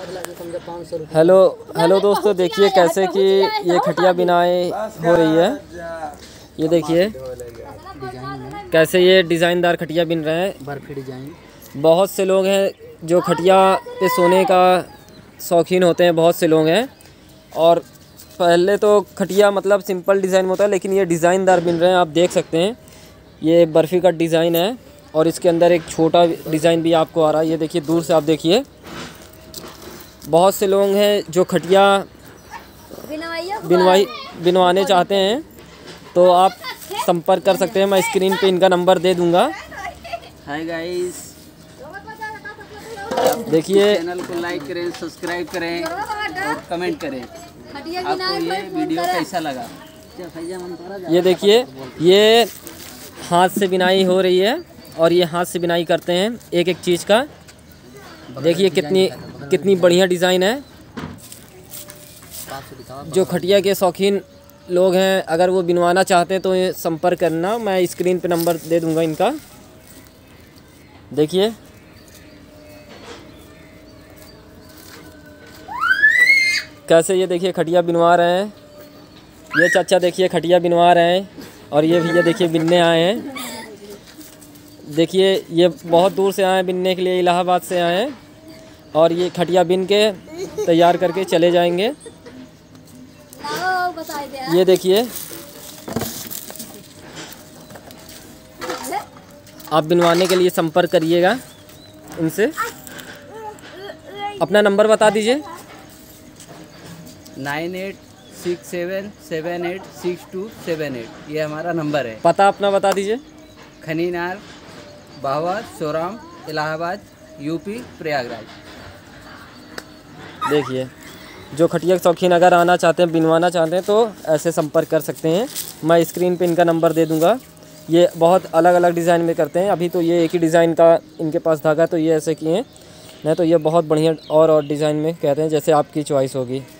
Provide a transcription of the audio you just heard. Hello hello दोस्तों, देखिए कैसे कि ये खटिया बिनाई हो रही है। ये देखिए कैसे ये डिज़ाइनदार खटिया बिन रहे हैं, बर्फी डिजाइन। बहुत से लोग हैं जो खटिया पे सोने का शौकीन होते हैं, बहुत से लोग हैं। और पहले तो खटिया मतलब सिंपल डिज़ाइन होता है, लेकिन ये डिज़ाइनदार बिन रहे हैं। आप देख सकते हैं ये बर्फ़ी का डिज़ाइन है और इसके अंदर एक छोटा डिज़ाइन भी आपको आ रहा है। ये देखिए दूर से आप देखिए, बहुत से लोग हैं जो खटिया बिनवाने चाहते हैं, तो आप संपर्क कर सकते हैं। मैं स्क्रीन पे इनका नंबर दे दूंगा। हाय गाइस, देखिए चैनल को लाइक करें, सब्सक्राइब करें और कमेंट करें। आपको ये वीडियो कैसा लगा? ये देखिए ये हाथ से बिनाई हो रही है और ये हाथ से बिनाई करते हैं एक एक चीज़ का। देखिए कितनी बढ़िया डिज़ाइन है। जो खटिया के शौकीन लोग हैं, अगर वो बिनवाना चाहते हैं तो संपर्क करना। मैं स्क्रीन पे नंबर दे दूंगा इनका। देखिए कैसे ये देखिए खटिया बिनवा रहे हैं। ये चाचा देखिए खटिया बिनवा रहे हैं और ये भैया देखिए बिनने आए हैं। देखिए ये बहुत दूर से आए हैं बिनने के लिए, इलाहाबाद से आए हैं और ये खटिया बिन के तैयार करके चले जाएंगे। ये देखिए आप बिनवाने के लिए संपर्क करिएगा उनसे। अपना नंबर बता दीजिए। 9867786278 ये हमारा नंबर है। पता अपना बता दीजिए। खनीनार बाहवा सोराम, इलाहाबाद यूपी, प्रयागराज। देखिए जो खटिया के शौकीन अगर आना चाहते हैं, बिनवाना चाहते हैं, तो ऐसे संपर्क कर सकते हैं। मैं स्क्रीन पे इनका नंबर दे दूंगा। ये बहुत अलग अलग डिज़ाइन में करते हैं। अभी तो ये एक ही डिज़ाइन का इनके पास धागा, तो ये ऐसे किए हैं, नहीं तो ये बहुत बढ़िया और डिज़ाइन में कहते हैं, जैसे आपकी चॉइस होगी।